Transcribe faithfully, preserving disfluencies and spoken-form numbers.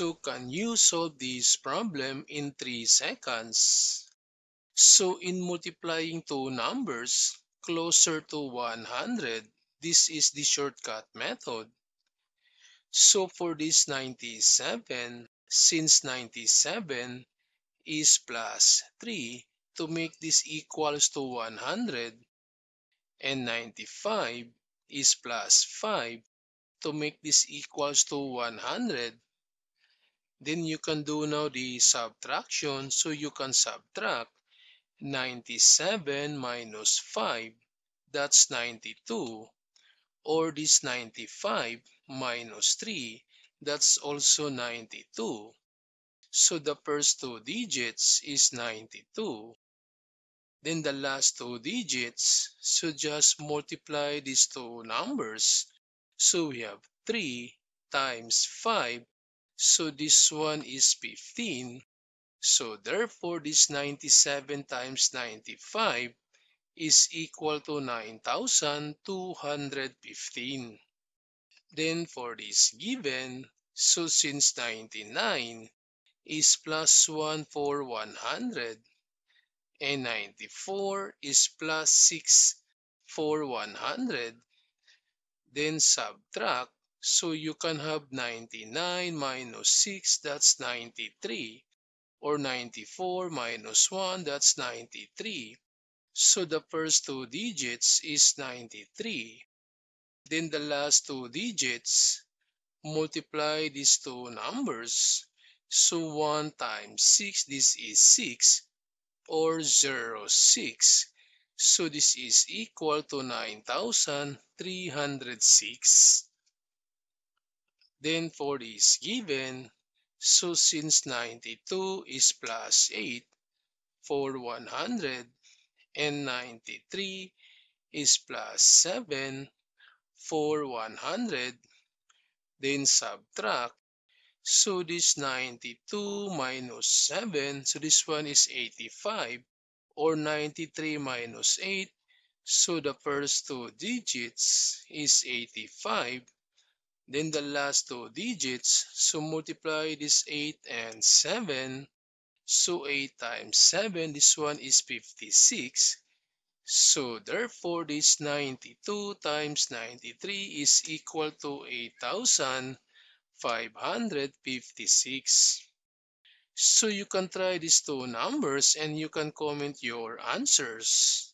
So can you solve this problem in three seconds? So in multiplying two numbers closer to one hundred, this is the shortcut method. So for this ninety-seven, since ninety-seven is plus three, to make this equals to one hundred, and ninety-five is plus five, to make this equals to one hundred, then you can do now the subtraction. So you can subtract ninety-seven minus five, that's ninety-two, or this ninety-five minus three, that's also ninety-two. So the first two digits is ninety-two. Then the last two digits, so just multiply these two numbers. So we have three times five, so this one is fifteen. So therefore this ninety-seven times ninety-five is equal to nine thousand two hundred fifteen. Then for this given, so since ninety-nine is plus one for one hundred, and ninety-four is plus six for one hundred, then subtract, so you can have ninety-nine minus six, that's ninety-three, or ninety-four minus one, that's ninety-three. So the first two digits is ninety-three. Then the last two digits, multiply these two numbers. So one times six, this is six, or zero six. So this is equal to nine thousand three hundred six. Then for this given, so since ninety-two is plus eight for one hundred, and ninety-three is plus seven for one hundred, then subtract. So this ninety-two minus seven, so this one is eighty-five, or ninety-three minus eight, so the first two digits is eighty-five, then the last two digits, so multiply this eight and seven, so eight times seven, this one is fifty-six, so therefore this ninety-two times ninety-three is equal to eight thousand five hundred fifty-six. So you can try these two numbers and you can comment your answers.